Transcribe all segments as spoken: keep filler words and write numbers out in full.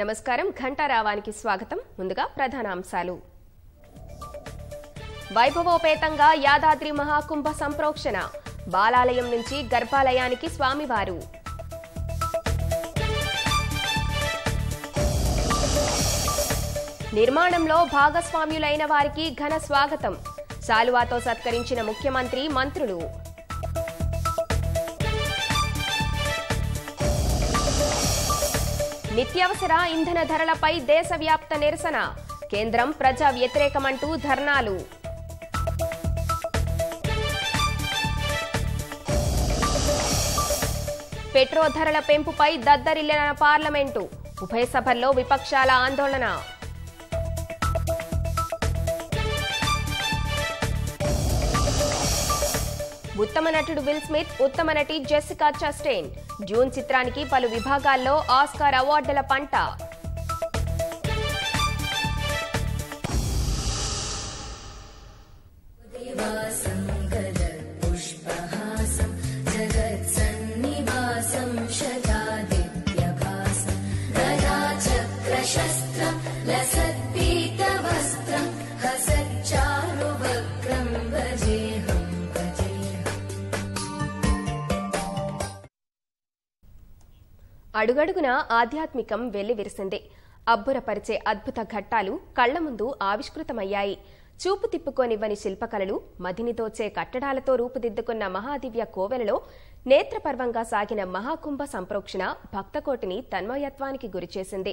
నమస్కారం ఘంటారావానికి స్వాగతం. ముందుగా ప్రధానాంశాలు. వైభవోపేతంగా యాదాద్రి మహాకుంభ సంప్రోక్షణ. బాలాలయం నుంచి గర్భాలయానికి స్వామివారు. నిర్మాణంలో భాగస్వామ్యులైన వారికి ఘన స్వాగతం. శాలువాతో సత్కరించిన ముఖ్యమంత్రి, మంత్రులు. నిత్యావసర ఇంధన ధరలపై దేశవ్యాప్త నిరసన. కేంద్రం ప్రజా వ్యతిరేకమంటూ ధర్నాలు. పెట్రో ధరల పెంపుపై దద్దరిల్లిన పార్లమెంటు. ఉభయ సభల్లో విపక్షాల ఆందోళన. ఉత్తమ నటుడు విల్ స్మిత్, ఉత్తమ నటి జెసికా చస్టైన్. జూన్ చిత్రానికి పలు విభాగాల్లో ఆస్కార్ అవార్డుల పంట. అడుగడుగునా ఆధ్యాత్మికం వెల్లివిరిసింది. అబ్బురపరిచే అద్భుత ఘట్టాలు కళ్ల ముందు ఆవిష్కృతమయ్యాయి. చూపు తిప్పుకోనివ్వని శిల్పకళలు, మదినితోచే కట్టడాలతో రూపుదిద్దుకున్న మహాదివ్య కోవెలలో నేత్రపర్వంగా సాగిన మహాకుంభ సంప్రోక్షణ భక్తకోటిని తన్మయత్వానికి గురిచేసింది.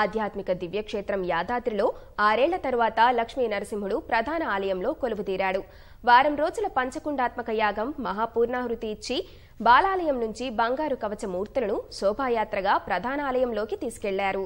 ఆధ్యాత్మిక దివ్యక్షేత్రం యాదాద్రిలో ఆరేళ్ల తరువాత లక్ష్మీ నరసింహుడు ప్రధాన ఆలయంలో కొలువుదీరాడు. వారం రోజుల పంచకుండాత్మక యాగం మహాపూర్ణాహుతి ఇచ్చి బాలాలయం నుంచి బంగారు కవచ మూర్తులను శోభాయాత్రగా ప్రధానాలయంలోకి తీసుకెళ్లారు.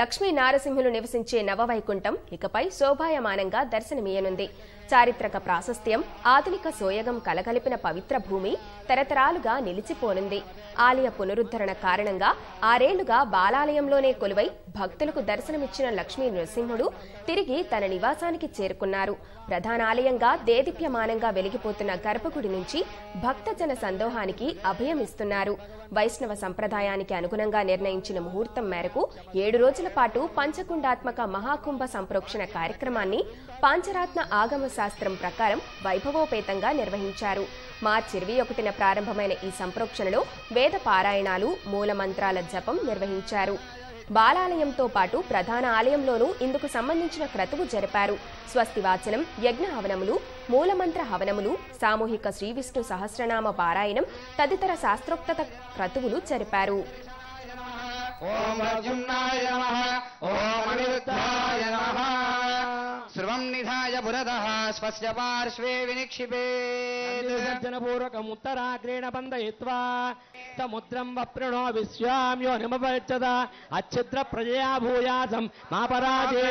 లక్ష్మీ నారసింహులు నివసించే నవవైకుంఠం ఇకపై శోభాయమానంగా దర్శనమీయనుంది. చారిత్రక ప్రాశస్త్యం, ఆధునిక సోయగం కలగలిపిన పవిత్ర భూమి తరతరాలుగా నిలిచిపోనుంది. ఆలయ పునరుద్ధరణ కారణంగా ఆరేళ్లుగా బాలాలయంలోనే కొలువై భక్తులకు దర్శనమిచ్చిన లక్ష్మీ నరసింహుడు తిరిగి తన నివాసానికి చేరుకున్నారు. ప్రధానాలయంగా దేదీప్యమానంగా వెలిగిపోతున్న గర్భగుడి నుంచి భక్తజన సందోహానికి అభయమిస్తున్నారు. వైష్ణవ సంప్రదాయానికి అనుగుణంగా నిర్ణయించిన ముహూర్తం మేరకు ఏడు రోజుల పాటు పంచకుండాత్మక మహాకుంభ సంప్రోక్షణ కార్యక్రమాన్ని పాంచరాత్న ఆగమ శాస్త్రం ప్రకారం వైభవోపేతంగా నిర్వహించారు. మార్చి ఇరవై ఒకటిన ప్రారంభమైన ఈ సంప్రోక్షణలో వేద పారాయణాలు, మూలమంత్రాల జపం నిర్వహించారు. బాలాలయంతో పాటు ప్రధాన ఆలయంలోనూ ఇందుకు సంబంధించిన క్రతువు జరిపారు. స్వస్తి వాచనం, యజ్ఞ హవనములు, మూలమంత్ర హవనములు, సామూహిక శ్రీవిష్ణు సహస్రనామ పారాయణం తదితర శాస్త్రోక్త క్రతువులు జరిపారు. జనపూర్వకముత్తరాగ్రేణ బంధయిత్వా తముద్రం వప్రణో విశ్వామ్యో నిమపరిచద అచ్ఛిద్ర ప్రజయా భూయాసం మా పరాజయ.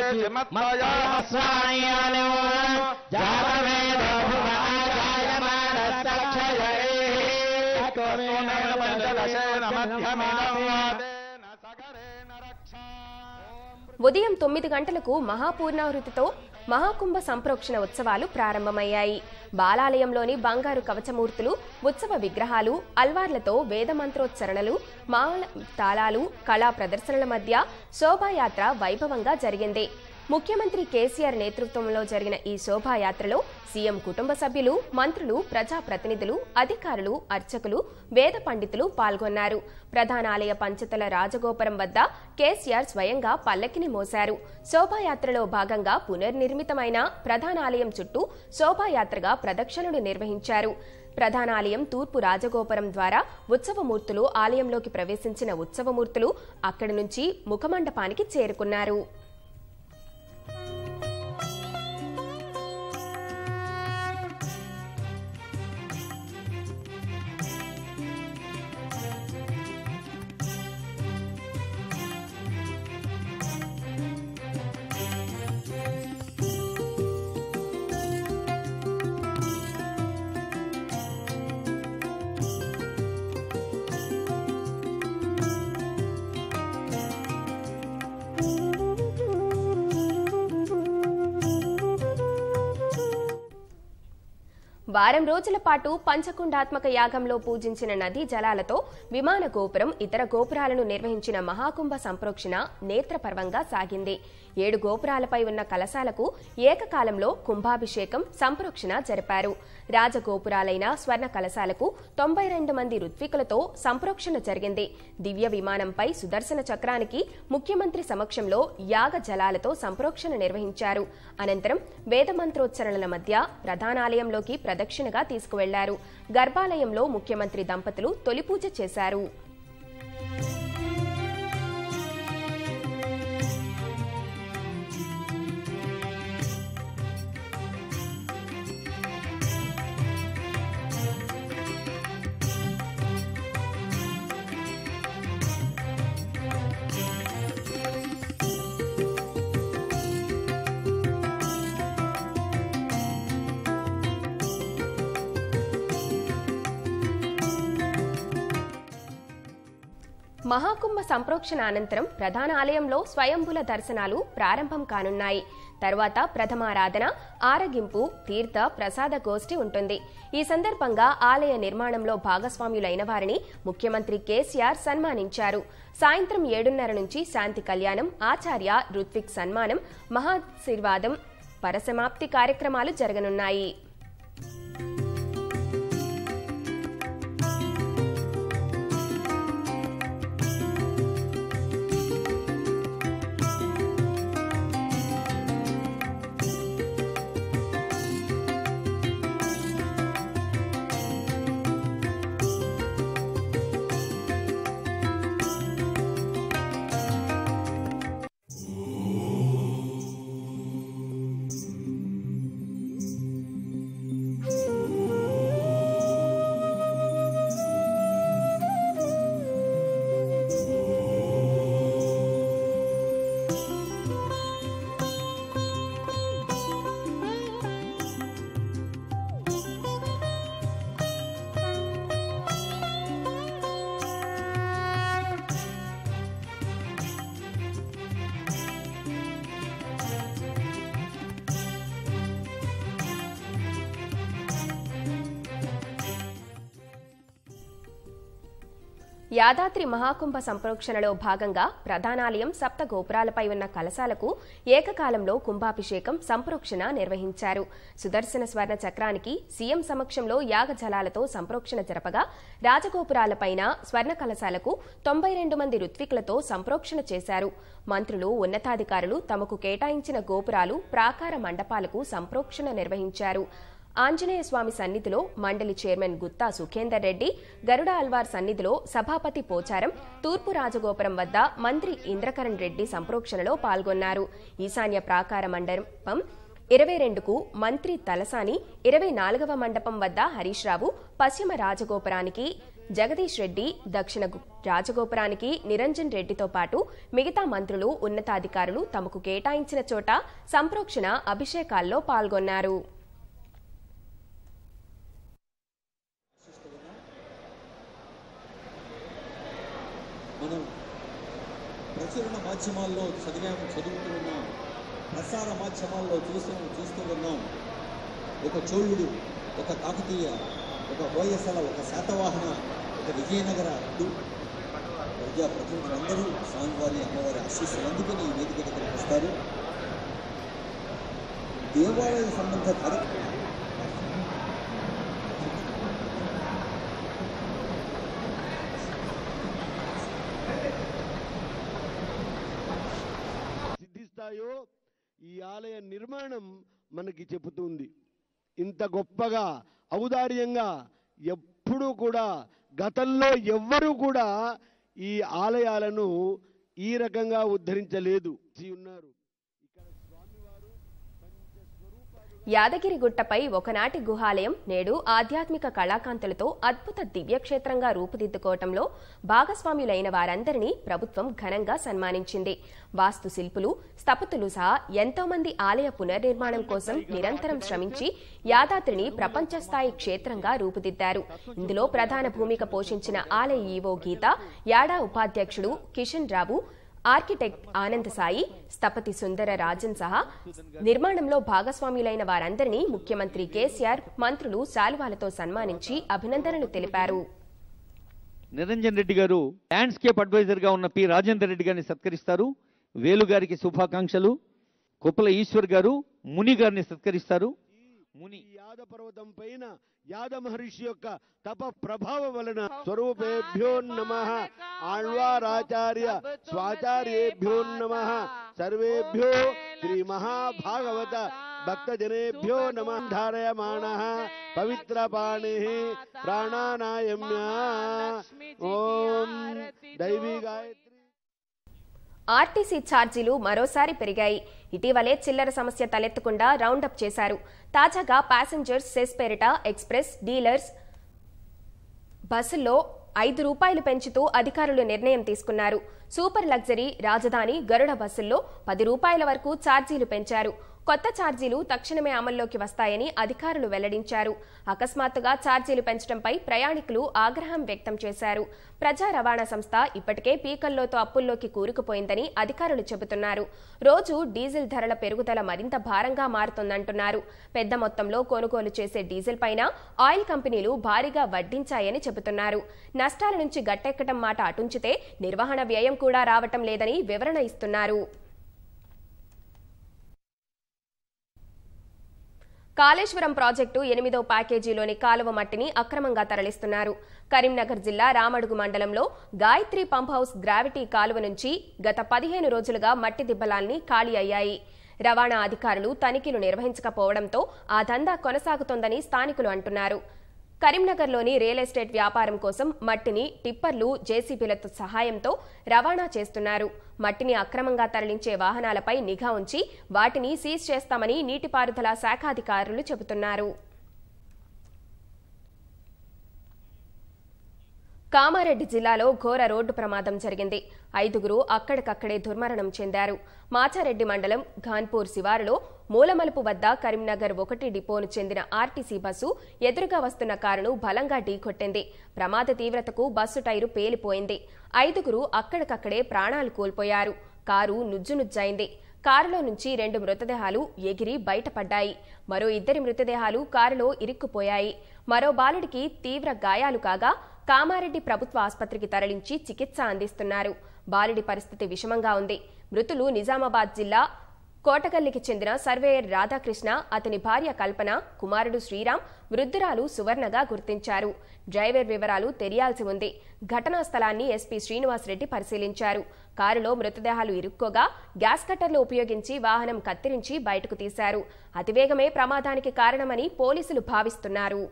ఉదయం తొమ్మిది గంటలకు మహాపూర్ణాహృతితో మహాకుంభ సంప్రోక్షణ ఉత్సవాలు ప్రారంభమయ్యాయి. బాలాలయంలోని బంగారు కవచమూర్తులు, ఉత్సవ విగ్రహాలు, అల్వార్లతో వేదమంత్రోచ్చరణలు, మాల తాళాలు, కళా ప్రదర్శనల మధ్య శోభాయాత్ర వైభవంగా జరిగింది. ముఖ్యమంత్రి కేసీఆర్ నేతృత్వంలో జరిగిన ఈ శోభాయాత్రలో సీఎం కుటుంబ సభ్యులు, మంత్రులు, ప్రజాప్రతినిధులు, అధికారులు, అర్చకులు, వేద పండితులు పాల్గొన్నారు. ప్రధానాలయ పంచతల రాజగోపురం వద్ద కేసీఆర్ స్వయంగా పల్లకిని మోశారు. శోభాయాత్రలో భాగంగా పునర్నిర్మితమైన ప్రధానాలయం చుట్టూ శోభాయాత్రగా ప్రదక్షిణలు నిర్వహించారు. ప్రధానాలయం తూర్పు రాజగోపురం ద్వారా ఉత్సవమూర్తులు ఆలయంలోకి ప్రవేశించిన ఉత్సవమూర్తులు అక్కడి నుంచి ముఖమండపానికి చేరుకున్నారు. వారం రోజుల పాటు పంచకుండాత్మక యాగంలో పూజించిన నది జలాలతో విమాన గోపురం ఇతర గోపురాలను నిర్వహించిన మహాకుంభ సంప్రోక్షణ నేత్రపర్వంగా సాగింది. ఏడు గోపురాలపై ఉన్న కలశాలకు ఏకకాలంలో కుంభాభిషేకం సంప్రోక్షణ జరిపారు. రాజగోపురాలైన స్వర్ణ కలశాలకు తొంభై రెండు మంది ఋత్వికులతో సంప్రోక్షణ జరిగింది. దివ్య విమానంపై సుదర్శన చక్రానికి ముఖ్యమంత్రి సమక్షంలో యాగ జలాలతో సంప్రోక్షణ నిర్వహించారు. అనంతరం వేదమంత్రోచ్చరణల మధ్య ప్రధానాలయంలోకి ప్రదక్షిణగా తీసుకువెళ్లారు. గర్భాలయంలో ముఖ్యమంత్రి దంపతులు తొలి పూజ చేశారు. మహాకుంభ సంప్రోక్షణ అనంతరం ప్రధాన ఆలయంలో స్వయంభుల దర్శనాలు ప్రారంభం కానున్నాయి. తర్వాత ప్రథమారాధన, ఆరగింపు, తీర్థ ప్రసాద గోష్ఠి ఉంటుంది. ఈ సందర్భంగా ఆలయ నిర్మాణంలో భాగస్వాములైన వారిని ముఖ్యమంత్రి కేసీఆర్ సన్మానించారు. సాయంత్రం ఏడున్నర నుంచి శాంతి కళ్యాణం, ఆచార్య ఋత్విక్ సన్మానం, మహాశీర్వాదం, పరసమాప్తి కార్యక్రమాలు జరగనున్నాయి. యాదాద్రి మహాకుంభ సంప్రోక్షణలో భాగంగా ప్రధానాలయం సప్త గోపురాలపై ఉన్న కలశాలకు ఏకకాలంలో కుంభాభిషేకం సంప్రోక్షణ నిర్వహించారు. సుదర్శన స్వర్ణ చక్రానికి సీఎం సమక్షంలో యాగ జలాలతో సంప్రోక్షణ జరపగా రాజగోపురాలపైన స్వర్ణ కలశాలకు తొంభై రెండు మంది ఋత్వికులతో సంప్రోక్షణ చేశారు. మంత్రులు, ఉన్నతాధికారులు తమకు కేటాయించిన గోపురాలు, ప్రాకార మండపాలకు సంప్రోక్షణ నిర్వహించారు. ఆంజనేయ స్వామి సన్నిధిలో మండలి చైర్మన్ గుత్తా సుఖేందర్ రెడ్డి, గరుడ అల్వార్ సన్నిధిలో సభాపతి పోచారం, తూర్పు రాజగోపురం వద్ద మంత్రి ఇంద్రకరణ్ రెడ్డి సంప్రోక్షణలో పాల్గొన్నారు. ఈశాన్య ప్రాకార మండపం ఇరవై రెండుకు మంత్రి తలసాని, ఇరవై నాలుగవ మండపం వద్ద హరీష్ రావు, పశ్చిమ రాజగోపురానికి జగదీష్ రెడ్డి, దక్షిణ రాజగోపురానికి నిరంజన్ రెడ్డితో పాటు మిగతా మంత్రులు, ఉన్నతాధికారులు తమకు కేటాయించిన చోట సంప్రోక్షణ అభిషేకాల్లో పాల్గొన్నారు. మనం ప్రచురణ మాధ్యమాల్లో చదివాము, చదువుతూ ఉన్నాం, ప్రసార మాధ్యమాల్లో చూసాము, చూస్తూ ఉన్నాం. ఒక చోళుడు, ఒక కాకతీయ, ఒక హోయసల, ఒక శాతవాహన, ఒక విజయనగర ప్రజా ప్రతినిధులందరూ స్వామివారి, అమ్మవారి ఆశీస్సులు అందుకుని ఈ వేదిక దగ్గరికి వస్తారు. దేవాలయ సంబంధ కార్యక్రమం ఈ ఆలయ నిర్మాణం మనకి చెబుతుంది. ఇంత గొప్పగా ఔదార్యంగా ఎప్పుడూ కూడా గతంలో ఎవ్వరూ కూడా ఈ ఆలయాలను ఈ రకంగా ఉద్ధరించలేదు. ఉన్నారు యాదగిరిగుట్టపై ఒకనాటి గుహాలయం నేడు ఆధ్యాత్మిక కళాకాంతులతో అద్భుత దివ్యక్షేత్రంగా రూపుదిద్దుకోవటంలో భాగస్వాములైన వారందరినీ ప్రభుత్వం ఘనంగా సన్మానించింది. వాస్తుశిల్పులు, స్థపతులు సహా ఎంతో మంది ఆలయ పునర్నిర్మాణం కోసం నిరంతరం శ్రమించి యాదాద్రిని ప్రపంచ స్థాయి క్షేత్రంగా రూపుదిద్దారు. ఇందులో ప్రధాన భూమిక పోషించిన ఆలయ ఈవో గీత, యాడా ఉపాధ్యక్షుడు కిషన్ రావు, ఆర్కిటెక్ట్ ఆనంద సాయి, స్థపతి సుందర రాజన్ సహా నిర్మాణంలో భాగస్వాములైన వారందరినీ ముఖ్యమంత్రి కేసీఆర్, మంత్రులు శాలువాలతో సన్మానించి అభినందనలు తెలిపారు. నిరంజన్ రెడ్డి గారు ల్యాండ్స్కేప్ అడ్వైజర్ గా ఉన్న పి రాజేందర్ రెడ్డి గారిని సత్కరిస్తారు. వేలు గారికి శుభాకాంక్షలు. కుప్పల ఈశ్వర్ గారు ముని గారిని సత్కరిస్తారు. ముని యాద పర్వతం పైన యాద మహర్షి యొక్క తప ప్రభావం వలన స్వరూపేభ్యో నమః, ఆళ్వారాచార్య స్వాచార్యేభ్యో నమః, సర్వేభ్యో శ్రీ మహాభాగవత భక్తజనేభ్యో నమః. ధారయమాణః పవిత్రపాణిః ప్రాణానాయమ్య ఓం దైవీ గాయత్రి. ఆర్టీసీ ఛార్జీలు మరోసారి పెరిగాయి. ఇటీవలే చిల్లర సమస్య తలెత్తకుండా రౌండప్ చేశారు. తాజాగా ప్యాసింజర్స్ సెస్ పేరిట ఎక్స్ప్రెస్, డీలర్స్ బస్సుల్లో ఐదు రూపాయలు పెంచుతూ అధికారులు నిర్ణయం తీసుకున్నారు. సూపర్ లగ్జరీ, రాజధాని, గరుడ బస్సుల్లో పది రూపాయల వరకు ఛార్జీలు పెంచారు. కొత్త ఛార్జీలు తక్షణమే అమల్లోకి వస్తాయని అధికారులు వెల్లడించారు. అకస్మాత్తుగా ఛార్జీలు పెంచడంపై ప్రయాణికులు ఆగ్రహం వ్యక్తం చేశారు. ప్రజా రవాణా సంస్థ ఇప్పటికే పీకల్లోతో అప్పుల్లోకి కూరుకుపోయిందని అధికారులు చెబుతున్నారు. రోజు డీజిల్ ధరల పెరుగుదల మరింత భారంగా మారుతుందంటున్నారు. పెద్ద మొత్తంలో కొనుగోలు చేసే డీజిల్ పైన ఆయిల్ కంపెనీలు భారీగా వడ్డించాయని చెబుతున్నారు. నష్టాల నుంచి గట్టెక్కడం మాట అటుంచితే నిర్వహణ వ్యయం కూడా రావటం లేదని వివరణ ఇస్తున్నారు. కాళేశ్వరం ప్రాజెక్టు ఎనిమిదో ప్యాకేజీలోని కాలువ మట్టిని అక్రమంగా తరలిస్తున్నారు. కరీంనగర్ జిల్లా రామడుగు మండలంలో గాయత్రి పంప్ హౌస్ గ్రావిటీ కాలువ నుంచి గత పదిహేను రోజులుగా మట్టి దిబ్బలాల్ని ఖాళీ అయ్యాయి. రవాణా అధికారులు తనిఖీలు నిర్వహించకపోవడంతో ఆ దందా కొనసాగుతోందని స్థానికులు అంటున్నారు. కరీంనగర్లోని రియల్ ఎస్టేట్ వ్యాపారం కోసం మట్టిని టిప్పర్లు, జేసీబీలతో సహాయంతో రవాణా చేస్తున్నారు. మట్టిని అక్రమంగా తరలించే వాహనాలపై నిఘా ఉంచి వాటిని సీజ్ చేస్తామని నీటిపారుదల శాఖాధికారులు చెబుతున్నారు. కామారెడ్డి జిల్లాలో ఘోర రోడ్డు ప్రమాదం జరిగింది. ఐదుగురు అక్కడికక్కడే దుర్మరణం చెందారు. మాచారెడ్డి మండలం ఘాన్పూర్ శివారులో మూలమలుపు వద్ద కరీంనగర్ ఒకటి డిపోను చెందిన ఆర్టీసీ బస్సు ఎదురుగా వస్తున్న కారును బలంగా ఢీకొట్టింది. ప్రమాద తీవ్రతకు బస్సు టైరు పేలిపోయింది. ఐదుగురు అక్కడికక్కడే ప్రాణాలు కోల్పోయారు. కారు నుజ్జునుజ్జైంది. కారులో నుంచి రెండు మృతదేహాలు ఎగిరి బయటపడ్డాయి. మరో ఇద్దరి మృతదేహాలు కారులో ఇరుక్కుపోయాయి. మరో బాలుడికి తీవ్ర గాయాలు కాగా కామారెడ్డి ప్రభుత్వ ఆసుపత్రికి తరలించి చికిత్స అందిస్తున్నారు. బాలుడి పరిస్థితి విషమంగా ఉంది. మృతులు నిజామాబాద్ జిల్లా కోటగల్లికి చెందిన సర్వేయర్ రాధాకృష్ణ, అతని భార్య కల్పన, కుమారుడు శ్రీరామ్, వృద్ధురాలు సువర్ణగా గుర్తించారు. డ్రైవర్ వివరాలు తెలియాల్సి ఉంది. ఘటనా స్థలాన్ని ఎస్పీ శ్రీనివాసరెడ్డి పరిశీలించారు. కారులో మృతదేహాలు ఇరుక్కోగా గ్యాస్ కట్టర్లు ఉపయోగించి వాహనం కత్తిరించి బయటకు తీశారు. అతివేగమే ప్రమాదానికి కారణమని పోలీసులు భావిస్తున్నారు.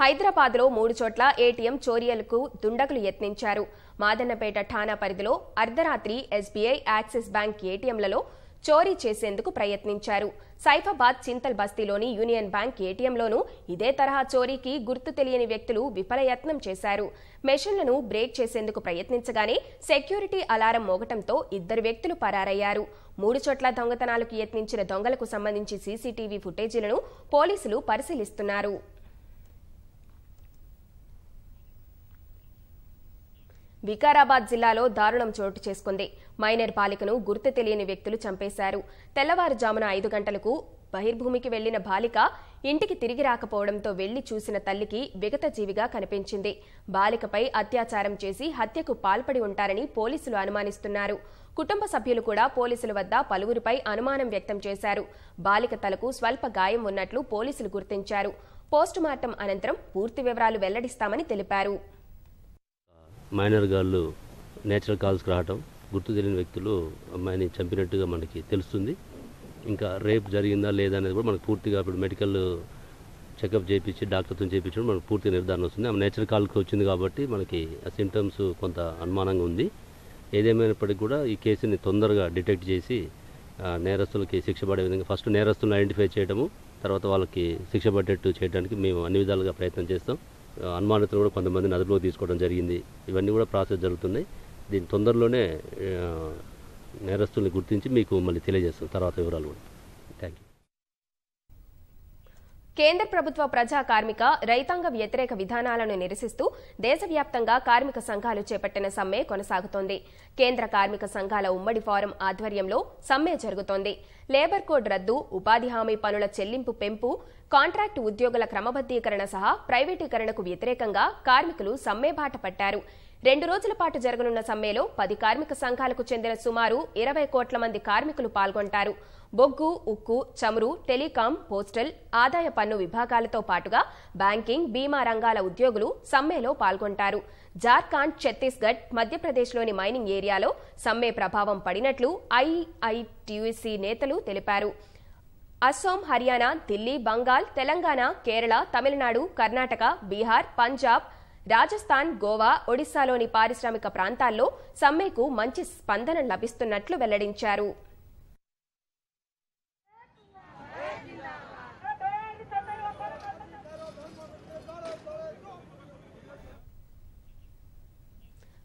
హైదరాబాద్లో మూడు చోట్ల ఏటీఎం చోరీలకు దుండగులు యత్నించారు. మాదన్నపేట ఠాణా పరిధిలో అర్ధరాత్రి ఎస్బీఐ, యాక్సిస్ బ్యాంక్ ఏటీఎంలలో చోరీ చేసేందుకు ప్రయత్నించారు. సైఫాబాద్ చింతల్ బస్తీలోని యూనియన్ బ్యాంక్ ఏటీఎంలోనూ ఇదే తరహా చోరీకి గుర్తు తెలియని వ్యక్తులు విఫలయత్నం చేశారు. మెషిన్లను బ్రేక్ చేసేందుకు ప్రయత్నించగానే సెక్యూరిటీ అలారం మోగటంతో ఇద్దరు వ్యక్తులు పరారయ్యారు. మూడు చోట్ల దొంగతనాలకు యత్నించిన దొంగలకు సంబంధించి సీసీటీవీ ఫుటేజీలను పోలీసులు పరిశీలిస్తున్నారు. వికారాబాద్ జిల్లాలో దారుణం చోటు చేసుకుంది. మైనర్ బాలికను గుర్తు తెలియని వ్యక్తులు చంపేశారు. తెల్లవారుజామున ఐదు గంటలకు బహిర్భూమికి వెళ్లిన బాలిక ఇంటికి తిరిగి రాకపోవడంతో వెళ్లి చూసిన తల్లికి విగతజీవిగా కనిపించింది. బాలికపై అత్యాచారం చేసి హత్యకు పాల్పడి ఉంటారని పోలీసులు అనుమానిస్తున్నారు. కుటుంబ సభ్యులు కూడా పోలీసుల వద్ద పలువురిపై అనుమానం వ్యక్తం చేశారు. బాలిక తలకు స్వల్ప గాయం ఉన్నట్లు పోలీసులు గుర్తించారు. పోస్టుమార్టం అనంతరం పూర్తి వివరాలు వెల్లడిస్తామని తెలిపారు. మైనర్ గాళ్ళు నేచురల్ కాల్స్కి రావటం, గుర్తు తెలియని వ్యక్తులు అమ్మాయిని చంపినట్టుగా మనకి తెలుస్తుంది. ఇంకా రేప్ జరిగిందా లేదా అనేది కూడా మనకు పూర్తిగా ఇప్పుడు మెడికల్ చెకప్ చేయించి డాక్టర్తో చేయించడం మనకు పూర్తి నిర్ధారణ వస్తుంది. ఆమె నేచురల్ కాల్కి వచ్చింది కాబట్టి మనకి ఆ సిమ్టమ్స్ కొంత అనుమానంగా ఉంది. ఏదేమైనప్పటికీ కూడా ఈ కేసుని తొందరగా డిటెక్ట్ చేసి నేరస్తులకి శిక్ష పడే విధంగా ఫస్ట్ నేరస్తులను ఐడెంటిఫై చేయడము, తర్వాత వాళ్ళకి శిక్ష పడేట్టు చేయడానికి మేము అన్ని విధాలుగా ప్రయత్నం చేస్తాం. అనుమానితులు కూడా కొంతమందిని అదుపులో తీసుకోవడం జరిగింది. ఇవన్నీ కూడా ప్రాసెస్ జరుగుతున్నాయి. దీని తొందరలోనే నేరస్తుల్ని గుర్తించి మీకు మళ్ళీ తెలియజేస్తాం తర్వాత వివరాలు కూడా. Thank you. కేంద్ర ప్రభుత్వ ప్రజా కార్మిక రైతాంగ వ్యతిరేక విధానాలను నిరసిస్తూ దేశవ్యాప్తంగా కార్మిక సంఘాలు చేపట్టిన సమ్మె కొనసాగుతోంది. కేంద్ర కార్మిక సంఘాల ఉమ్మడి ఫోరం ఆధ్వర్యంలో సమ్మె జరుగుతోంది. లేబర్ కోడ్ రద్దు, ఉపాధి హామీ పనుల చెల్లింపు పెంపు, కాంట్రాక్టు ఉద్యోగుల క్రమబద్దీకరణ సహా ప్రైవేటీకరణకు వ్యతిరేకంగా కార్మికులు సమ్మె బాట పట్టారు. రెండు రోజుల పాటు జరగనున్న సమ్మెలో పది కార్మిక సంఘాలకు చెందిన సుమారు ఇరవై కోట్ల మంది కార్మికులు పాల్గొంటారు. బొగ్గు, ఉక్కు, చమురు, టెలికాం, పోస్టల్, ఆదాయ పన్ను విభాగాలతో పాటుగా బ్యాంకింగ్, బీమా రంగాల ఉద్యోగులు సమ్మెలో పాల్గొంటారు. జార్ఖండ్, ఛత్తీస్గఢ్, మధ్యప్రదేశ్లోని మైనింగ్ ఏరియాలో సమ్మె ప్రభావం పడినట్లు ఐఐటియుసి నేతలు తెలిపారు. అస్సోం, హర్యానా, ఢిల్లీ, బంగాల్, తెలంగాణ, కేరళ, తమిళనాడు, కర్ణాటక, బీహార్, పంజాబ్, రాజస్థాన్, గోవా, ఒడిశాలోని పారిశ్రామిక ప్రాంతాల్లో సమ్మెకు మంచి స్పందన లభిస్తున్నట్లు వెల్లడించారు.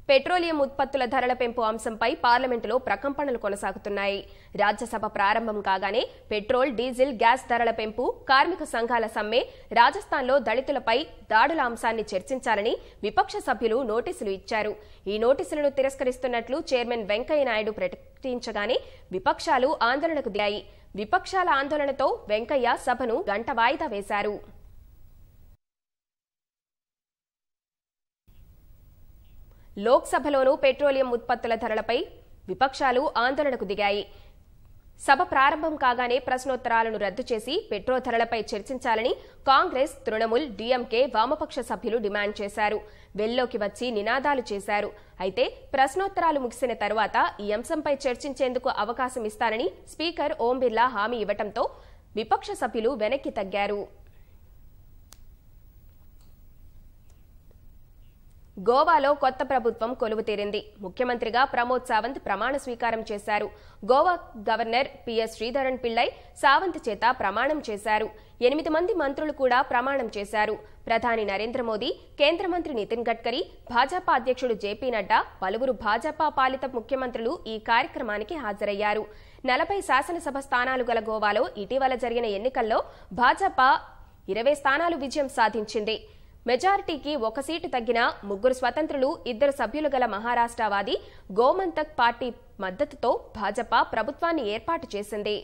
పెట్రోలియం ఉత్పత్తుల ధరల పెంపు అంశంపై పార్లమెంటులో ప్రకంపనలు కొనసాగుతున్నాయి. రాజ్యసభ ప్రారంభం కాగానే పెట్రోల్, డీజిల్, గ్యాస్ ధరల పెంపు, కార్మిక సంఘాల సమ్మె, రాజస్థాన్లో దళితులపై దాడుల అంశాన్ని చర్చించాలని విపక్ష సభ్యులు నోటీసులు ఇచ్చారు. ఈ నోటీసులను తిరస్కరిస్తున్నట్లు చైర్మన్ వెంకయ్యనాయుడు ప్రకటించగానే విపక్షాలు ఆందోళనకు దిగాయి. విపక్షాల ఆందోళనతో వెంకయ్య సభను గంట వాయిదా వేశారు. లోక్సభలోనూ పెట్రోలియం ఉత్పత్తుల ధరలపై విపక్షాలు ఆందోళనకు దిగాయి. సభ ప్రారంభం కాగానే ప్రశ్నోత్తరాలను రద్దు చేసి పెట్రోల్ ధరలపై చర్చించాలని కాంగ్రెస్, తృణమూల్, డీఎంకే, వామపక్ష సభ్యులు డిమాండ్ చేశారు. వెల్లోకి వచ్చి నినాదాలు చేశారు. అయితే ప్రశ్నోత్తరాలు ముగిసిన తర్వాత ఈ అంశంపై చర్చించేందుకు అవకాశం ఇస్తానని స్పీకర్ ఓం బిర్లా హామీ ఇవ్వడంతో విపక్ష సభ్యులు వెనక్కి తగ్గారు. గోవాలో కొత్త ప్రభుత్వం కొలువు తీరింది. ముఖ్యమంత్రిగా ప్రమోద్ సావంత్ ప్రమాణ స్వీకారం చేశారు. Goa governor P S Sreedharan Pillai Sawant చేత ప్రమాణం చేశారు. ఎనిమిది మంది మంత్రులు కూడా ప్రమాణం చేశారు. ప్రధాని నరేంద్ర మోదీ, కేంద్ర మంత్రి నితిన్ గడ్కరీ, భాజపా అధ్యక్షుడు జేపీ నడ్డా, పలువురు భాజపా పాలిత ముఖ్యమంత్రులు ఈ కార్యక్రమానికి హాజరయ్యారు. నలభై శాసనసభ స్థానాలు గల గోవాలో ఇటీవల జరిగిన ఎన్నికల్లో భాజపా ఇరవై స్థానాలు విజయం సాధించింది. మెజారిటీకి ఒక సీటు తగ్గినా ముగ్గురు స్వతంత్రులు, ఇద్దరు సభ్యులు గల మహారాష్ట్రవాది గోమంతక్ పార్టీ మద్దతుతో భాజపా ప్రభుత్వాన్ని ఏర్పాటు చేసింది.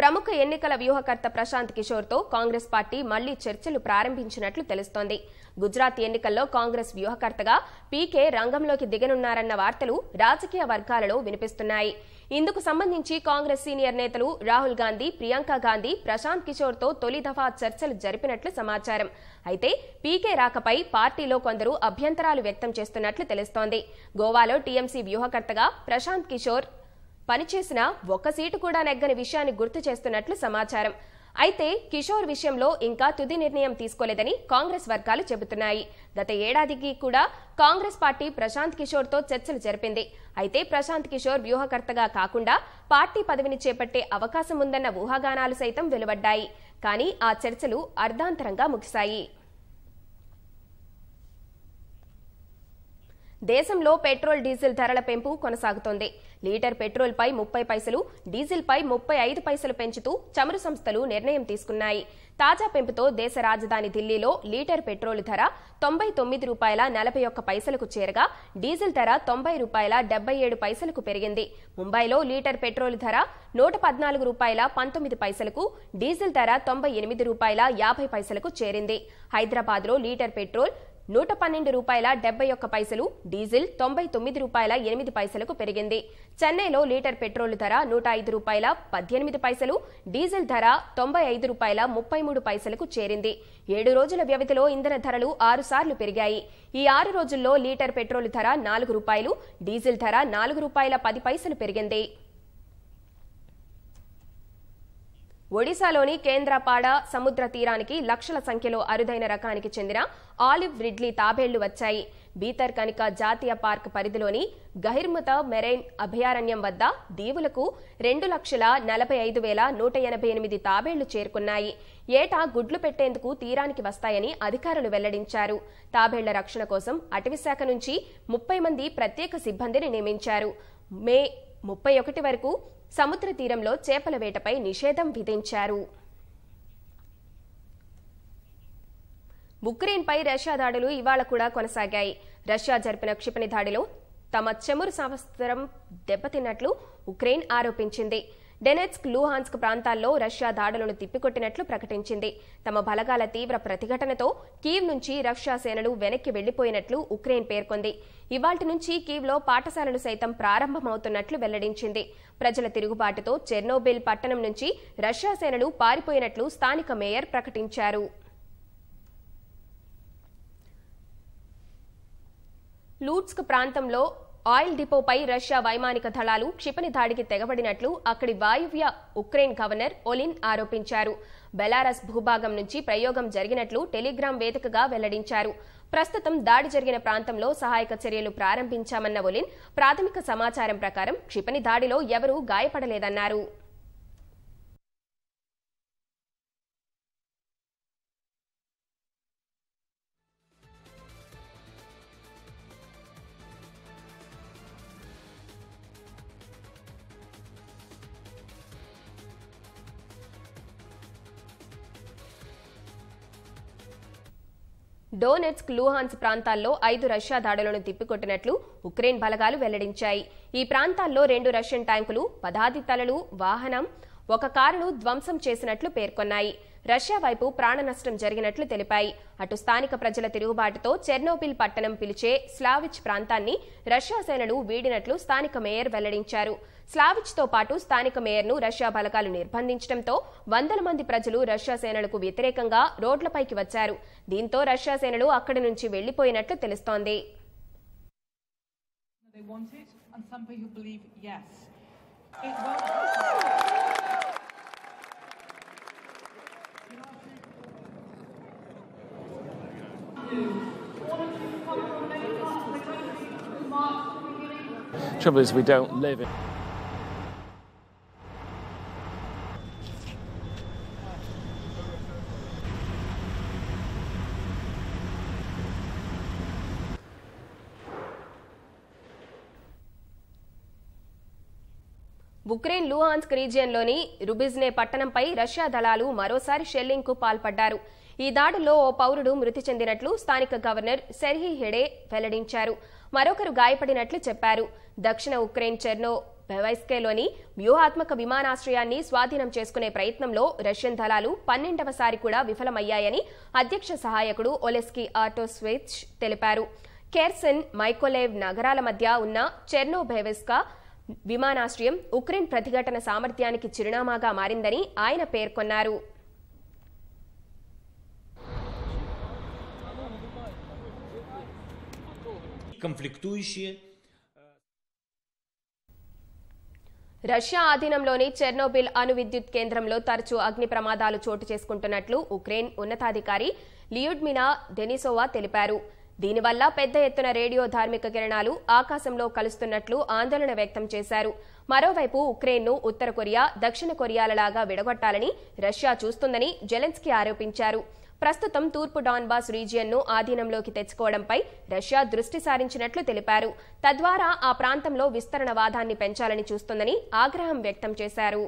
ప్రముఖ ఎన్నికల వ్యూహకర్త ప్రశాంత్ కిషోర్తో కాంగ్రెస్ పార్టీ మళ్లీ చర్చలు ప్రారంభించినట్లు తెలుస్తోంది. గుజరాత్ ఎన్నికల్లో కాంగ్రెస్ వ్యూహకర్తగా పీకే రంగంలోకి దిగనున్నారన్న వార్తలు రాజకీయ వర్గాలలో వినిపిస్తున్నాయి. ఇందుకు సంబంధించి కాంగ్రెస్ సీనియర్ నేతలు రాహుల్ గాంధీ, ప్రియాంక గాంధీ ప్రశాంత్ కిషోర్తో తొలి దఫా చర్చలు జరిపినట్లు సమాచారం. అయితే పీకే రాకపై పార్టీలో కొందరు అభ్యంతరాలు వ్యక్తం చేస్తున్నట్లు తెలుస్తోంది. గోవాలో టీఎంసీ వ్యూహకర్తగా ప్రశాంత్ కిషోర్ పనిచేసిన ఒక్క సీటు కూడా నెగ్గని విషయాన్ని గుర్తు చేస్తున్నట్లు సమాచారం. అయితే కిషోర్ విషయంలో ఇంకా తుది నిర్ణయం తీసుకోలేదని కాంగ్రెస్ వర్గాలు చెబుతున్నాయి. గత ఏడాదికి కూడా కాంగ్రెస్ పార్టీ ప్రశాంత్ కిషోర్తో చర్చలు జరిపింది. అయితే ప్రశాంత్ కిషోర్ వ్యూహకర్తగా కాకుండా పార్టీ పదవిని చేపట్టే అవకాశం ఉందన్న ఊహాగానాలు సైతం వెలువడ్డాయి. కానీ ఆ చర్చలు అర్ధాంతరంగా ముగిశాయి. దేశంలో పెట్రోల్, డీజిల్ ధరల పెంపు కొనసాగుతోంది. లీటర్ పెట్రోల్పై ముప్పై పైసలు, డీజిల్పై ముప్పై ఐదు పైసలు పెంచుతూ చమురు సంస్థలు నిర్ణయం తీసుకున్నాయి. తాజా పెంపుతో దేశ రాజధాని ఢిల్లీలో లీటర్ పెట్రోల్ ధర తొంభై తొమ్మిది రూపాయల నలభై ఒక్క పైసలకు చేరగా డీజిల్ ధర తొంభై రూపాయల డెబ్బై ఏడు పైసలకు పెరిగింది. ముంబైలో లీటర్ పెట్రోల్ ధర నూట పద్నాలుగు రూపాయల పంతొమ్మిది పైసలకు, డీజిల్ ధర తొంభై ఎనిమిది రూపాయల యాభై పైసలకు చేరింది. హైదరాబాద్లో లీటర్ పెట్రోల్ నూట పన్నెండు రూపాయల డెబ్బై ఒక్క పైసలు, డీజిల్ తొంభై తొమ్మిది రూపాయల ఎనిమిది పైసలకు పెరిగింది. చెన్నైలో లీటర్ పెట్రోల్ ధర నూట ఐదు రూపాయల పద్దెనిమిది పైసలు, డీజిల్ ధర తొంభై ఐదు రూపాయల ముప్పై మూడు పైసలకు చేరింది. ఏడు రోజుల వ్యవధిలో ఇంధన ధరలు ఆరు సార్లు పెరిగాయి. ఈ ఆరు రోజుల్లో లీటర్ పెట్రోల్ ధర నాలుగు రూపాయలు, డీజిల్ ధర నాలుగు రూపాయల పది పైసలు పెరిగింది. ఒడిశాలోని కేంద్రపాడ సముద్ర తీరానికి లక్షల సంఖ్యలో అరుదైన రకానికి చెందిన ఆలివ్ రిడ్లీ తాబేళ్లు వచ్చాయి. బీతర్ కనిక జాతీయ పార్క్ పరిధిలోని గహిర్ముత మెరైన్ అభయారణ్యం వద్ద దీవులకు రెండు లక్షల నలభై ఐదు వేల నూట ఎనభై ఎనిమిది తాబేళ్లు చేరుకున్నాయి. ఏటా గుడ్లు పెట్టేందుకు తీరానికి వస్తాయని అధికారులు వెల్లడించారు. తాబేళ్ల రక్షణ కోసం అటవీశాఖ నుంచి ముప్పై మంది ప్రత్యేక సిబ్బందిని నియమించారు. మే ముప్పై ఒకటి వరకు సముద్ర తీరంలో చేపల వేటపై నిషేధం విధించారు. ఉక్రెయిన్పై రష్యా దాడులు ఇవాళ కూడా కొనసాగాయి. రష్యా జరిపిన క్షిపణి దాడిలో తమ చమురు సంవత్సరం దెబ్బతిన్నట్లు ఉక్రెయిన్ ఆరోపించింది. డెనెట్స్క్, లూహాన్స్క్ ప్రాంతాల్లో రష్యా దాడులను తిప్పికొట్టినట్లు ప్రకటించింది. తమ బలగాల తీవ్ర ప్రతిఘటనతో కీవ్ నుంచి రష్యా సేనలు వెనక్కి వెళ్లిపోయినట్లు ఉక్రెయిన్ పేర్కొంది. ఇవాల్టి నుంచి కీవ్లో పాఠశాలలు సైతం ప్రారంభమవుతున్నట్లు వెల్లడించింది. ప్రజల తిరుగుబాటుతో చెర్నోబిల్ పట్టణం నుంచి రష్యా సేనలు పారిపోయినట్లు స్థానిక మేయర్ ప్రకటించారు. లూట్స్క్ ప్రాంతంలో ఆయిల్ డిపోపై రష్యా వైమానిక దళాలు క్షిపణి దాడికి తెగబడినట్లు అక్కడి వాయువ్య ఉక్రెయిన్ గవర్నర్ ఒలిన్ ఆరోపించారు. బెలారస్ భూభాగం నుంచి ప్రయోగం జరిగినట్లు టెలిగ్రామ్ వేదికగా వెల్లడించారు. ప్రస్తుతం దాడి జరిగిన ప్రాంతంలో సహాయక చర్యలు ప్రారంభించామన్న ఒలిన్ ప్రాథమిక సమాచారం ప్రకారం క్షిపణి దాడిలో ఎవరూ గాయపడలేదన్నారు. డోనెట్స్క్, లూహాన్స్ ప్రాంతాల్లో ఐదు రష్యా దాడులను తిప్పికొట్టినట్లు ఉక్రెయిన్ బలగాలు వెల్లడించాయి. ఈ ప్రాంతాల్లో రెండు రష్యన్ ట్యాంకులు, పదాది తలలు, వాహనం, ఒక కారును ధ్వంసం చేసినట్లు పేర్కొన్నాయి. రష్యా వైపు ప్రాణ నష్టం జరిగినట్లు తెలిపాయి. అటు స్థానిక ప్రజల తిరుగుబాటుతో చెర్నోబిల్ పట్టణం పిలిచే స్లావిచ్ ప్రాంతాన్ని రష్యా సేనలు వీడినట్లు స్థానిక మేయర్ వెల్లడించారు. స్లావిచ్తో పాటు స్థానిక మేయర్ను రష్యా బలగాలు నిర్బంధించడంతో వందల మంది ప్రజలు రష్యా సేనలకు వ్యతిరేకంగా రోడ్లపైకి వచ్చారు. దీంతో రష్యా సేనలు అక్కడి నుంచి వెళ్లిపోయినట్లు తెలుస్తోంది. Trouble is we don't live in Ukraine Luhansk రీజియన్లోని రుబిజ్నే పట్టణంపై రష్యా దళాలు మరోసారి షెల్లింగ్కు పాల్పడ్డారు. ఈ దాడుల్లో ఓ పౌరుడు మృతి చెందినట్లు స్థానిక గవర్నర్ సెర్హీ హెడే వెల్లడించారు. మరొకరు గాయపడినట్లు చెప్పారు. దక్షిణ ఉక్రెయిన్ చెర్నో బెవైస్కేలోని వ్యూహాత్మక విమానాశ్రయాన్ని స్వాధీనం చేసుకునే ప్రయత్నంలో రష్యన్ దళాలు పన్నెండవసారి కూడా విఫలమయ్యాయని అధ్యక్ష సహాయకుడు ఒలెస్కీ ఆటోస్విచ్ తెలిపారు. కెర్సన్, మైకోలేవ్ నగరాల మధ్య ఉన్న చెర్నో బెవైస్కా విమానాశ్రయం ఉక్రెయిన్ ప్రతిఘటన సామర్థ్యానికి చిరునామాగా మారిందని ఆయన పేర్కొన్నారు. రష్యా ఆధీనంలోని చెర్నోబిల్ అణు విద్యుత్ కేంద్రంలో తరచూ అగ్ని ప్రమాదాలు చోటు చేసుకుంటున్నట్లు ఉక్రెయిన్ ఉన్నతాధికారి లియుడ్మిలా డెనిసోవా తెలిపారు. దీనివల్ల పెద్ద ఎత్తున రేడియో ధార్మిక కిరణాలు ఆకాశంలో కలుస్తున్నట్లు ఆందోళన వ్యక్తం చేశారు. మరోవైపు ఉక్రెయిన్ను ఉత్తర కొరియా, దక్షిణ కొరియాలలాగా విడగొట్టాలని రష్యా చూస్తుందని జెలెన్స్కీ ఆరోపించారు. ప్రస్తుతం తూర్పు డాన్బాస్ రీజియన్ను ఆధీనంలోకి తెచ్చుకోవడంపై రష్యా దృష్టి సారించినట్లు తెలిపారు. తద్వారా ఆ ప్రాంతంలో విస్తరణవాదాన్ని పెంచాలని చూస్తుందని ఆగ్రహం వ్యక్తం చేశారు.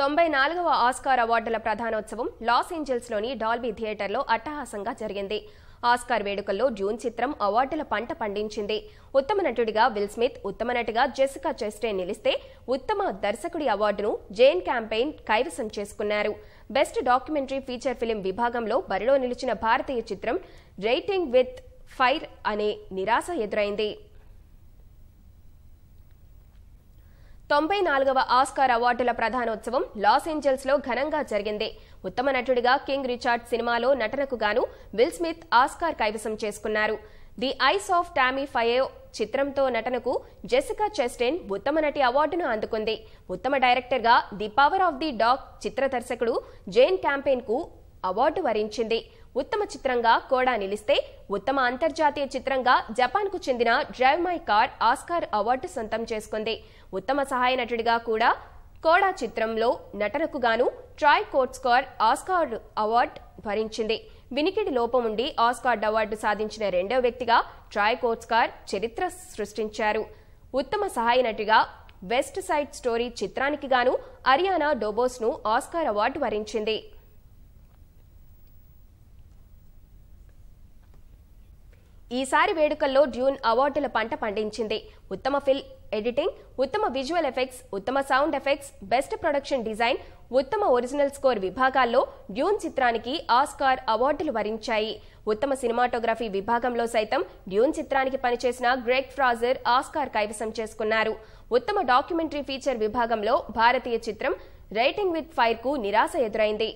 తొంభై నాలుగవ ఆస్కార్ అవార్డుల ప్రధానోత్సవం లాస్ ఏంజల్స్లోని డాల్బీ థియేటర్లో అట్టహాసంగా జరిగింది. ఆస్కార్ వేడుకల్లో డ్యూన్ చిత్రం అవార్డుల పంట పండించింది. ఉత్తమ నటుడిగా విల్ స్మిత్, ఉత్తమ నటిగా జెసికా చెస్టైన్ నిలిస్తే ఉత్తమ దర్శకుడి అవార్డును జేన్ క్యాంపెయిన్ కైవసం చేసుకున్నారు. బెస్ట్ డాక్యుమెంటరీ ఫీచర్ ఫిలిం విభాగంలో బరిలో నిలిచిన భారతీయ చిత్రం రైటింగ్ విత్ ఫైర్ అనే నిరాశ ఎదురైంది. తొంభై నాలుగవ ఆస్కార్ అవార్డుల ప్రధానోత్సవం లాస్ ఏంజల్స్లో ఘనంగా జరిగింది. ఉత్తమ నటుడిగా కింగ్ రిచార్డ్ సినిమాలో నటనకు గాను విల్ స్మిత్ ఆస్కార్ కైవసం చేసుకున్నారు. The eyes of Tammy Faye చిత్రంతో నటనకు జెసికా చెస్టైన్ ఉత్తమ నటి అవార్డును అందుకుంది. ఉత్తమ డైరెక్టర్గా the power of the dog చిత్ర దర్శకుడు జేన్ క్యాంపెయిన్ కు అవార్డు వరించింది. ఉత్తమ చిత్రంగా కోడా నిలిస్తే ఉత్తమ అంతర్జాతీయ చిత్రంగా జపాన్కు చెందిన drive my car Oscar award సొంతం చేసుకుంది. ఉత్తమ సహాయ నటుడిగా కూడా కోడా చిత్రంలో నటనకు గాను ట్రాయ్ కోట్స్కర్ ఆస్కార్ అవార్డు భరించింది. వినికిడి లోపం ఉండి ఆస్కార్ అవార్డు సాధించిన రెండో వ్యక్తిగా ట్రాయ్ కోట్స్కర్ చరిత్ర సృష్టించారు. ఉత్తమ సహాయ నటిగా వెస్ట్ సైడ్ స్టోరీ చిత్రానికి గాను అరియానా డోబోస్ ను ఆస్కార్ అవార్డు వరించింది. ఈసారి వేడుకల్లో డ్యూన్ అవార్డుల పంట పండించింది. ఉత్తమ ఫిల్మ్ ఎడిటింగ్, ఉత్తమ విజువల్ ఎఫెక్ట్స్, ఉత్తమ sound effects, best production design, ఉత్తమ ఒరిజినల్ స్కోర్ విభాగాల్లో డ్యూన్ చిత్రానికి ఆస్కార్ అవార్డులు వరించాయి. ఉత్తమ సినిమాటోగ్రఫీ విభాగంలో సైతం డ్యూన్ చిత్రానికి పనిచేసిన గ్రెగ్ ఫ్రాజర్ ఆస్కార్ కైవసం చేసుకున్నారు. ఉత్తమ డాక్యుమెంటరీ ఫీచర్ విభాగంలో భారతీయ చిత్రం రైటింగ్ విత్ ఫైర్ కు నిరాశ ఎదురైంది.